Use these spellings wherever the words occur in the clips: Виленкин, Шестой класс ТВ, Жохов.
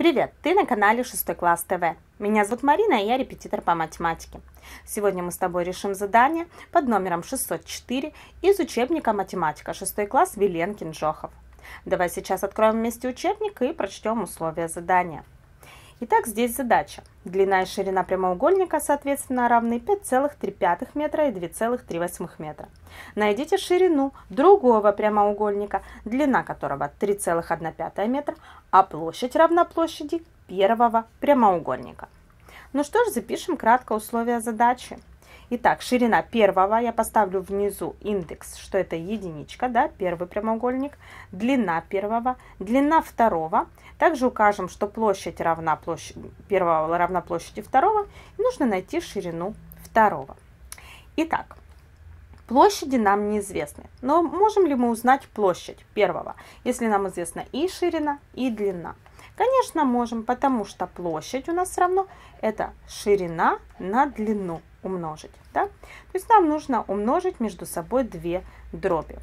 Привет, ты на канале Шестой класс ТВ. Меня зовут Марина, и я репетитор по математике. Сегодня мы с тобой решим задание под номером 604 из учебника «Математика. 6 класс. Виленкин, Жохов». Давай сейчас откроем вместе учебник и прочтем условия задания. Итак, здесь задача. Длина и ширина прямоугольника, соответственно, равны 5,3 метра и 2,3 метра. Найдите ширину другого прямоугольника, длина которого 3,1 метра, а площадь равна площади первого прямоугольника. Ну что ж, запишем кратко условия задачи. Итак, ширина первого, я поставлю внизу индекс, что это единичка, да, первый прямоугольник, длина первого, длина второго. Также укажем, что площадь равна первого равна площади второго, и нужно найти ширину второго. Итак, площади нам неизвестны, но можем ли мы узнать площадь первого, если нам известна и ширина, и длина? Конечно, можем, потому что площадь у нас равно это ширина на длину умножить. Да? То есть нам нужно умножить между собой две дроби.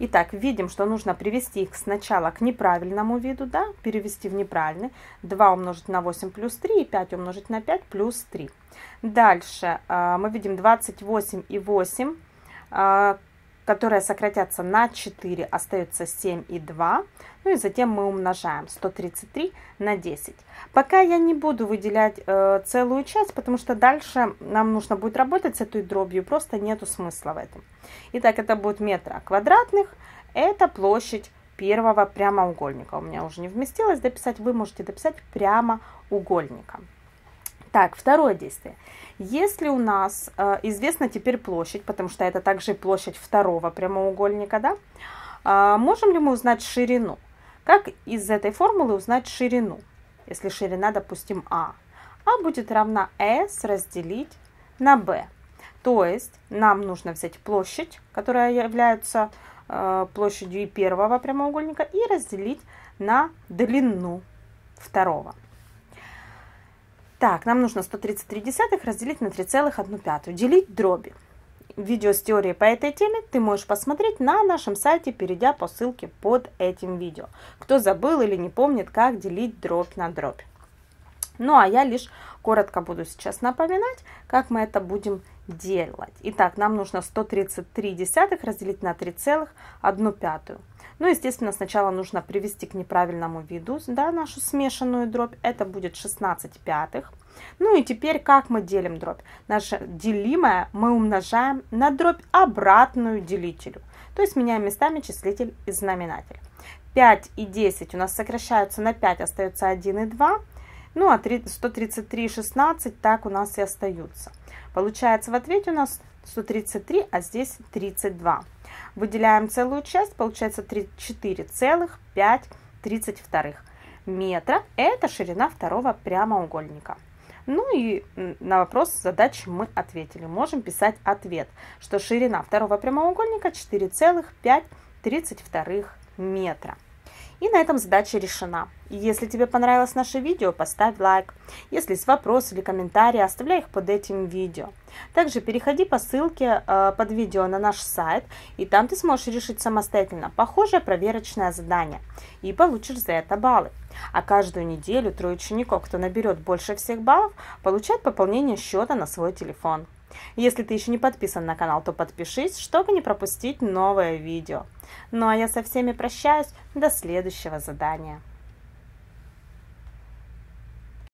Итак, видим, что нужно привести их сначала к неправильному виду, да? Перевести в неправильный. 2 умножить на 8 плюс 3 и 5 умножить на 5 плюс 3. Дальше мы видим 28 и 8, которые сократятся на 4, остается 7 и 2. Ну и затем мы умножаем 133 на 10. Пока я не буду выделять целую часть, потому что дальше нам нужно будет работать с этой дробью, просто нету смысла в этом. Итак, это будет метра квадратных, это площадь первого прямоугольника. У меня уже не вместилось дописать, вы можете дописать прямоугольника. Так, второе действие. Если у нас известна теперь площадь, потому что это также площадь второго прямоугольника, да, можем ли мы узнать ширину? Как из этой формулы узнать ширину? Если ширина, допустим, А. А будет равна S разделить на B. То есть нам нужно взять площадь, которая является площадью и первого прямоугольника, и разделить на длину второго. Так, нам нужно 133 десятых разделить на 3,1, делить дроби. Видео с теорией по этой теме ты можешь посмотреть на нашем сайте, перейдя по ссылке под этим видео. Кто забыл или не помнит, как делить дробь на дробь. Ну, а я лишь коротко буду сейчас напоминать, как мы это будем делать. Итак, нам нужно 133 десятых разделить на 3,1. Ну, естественно, сначала нужно привести к неправильному виду, да, нашу смешанную дробь. Это будет 16 пятых. Ну и теперь, как мы делим дробь? Наше делимое мы умножаем на дробь, обратную делителю. То есть меняем местами числитель и знаменатель. 5 и 10 у нас сокращаются на 5, остается 1 и 2. Ну, а 133 и 16 так у нас и остаются. Получается, в ответе у нас 133, а здесь 32. Выделяем целую часть, получается 4,532 метра. Это ширина второго прямоугольника. Ну и на вопрос задачи мы ответили. Можем писать ответ, что ширина второго прямоугольника 4,532 метра. И на этом задача решена. Если тебе понравилось наше видео, поставь лайк. Если есть вопросы или комментарии, оставляй их под этим видео. Также переходи по ссылке под видео на наш сайт, и там ты сможешь решить самостоятельно похожее проверочное задание. И получишь за это баллы. А каждую неделю трое учеников, кто наберет больше всех баллов, получает пополнение счета на свой телефон. Если ты еще не подписан на канал, то подпишись, чтобы не пропустить новое видео. Ну а я со всеми прощаюсь, до следующего задания.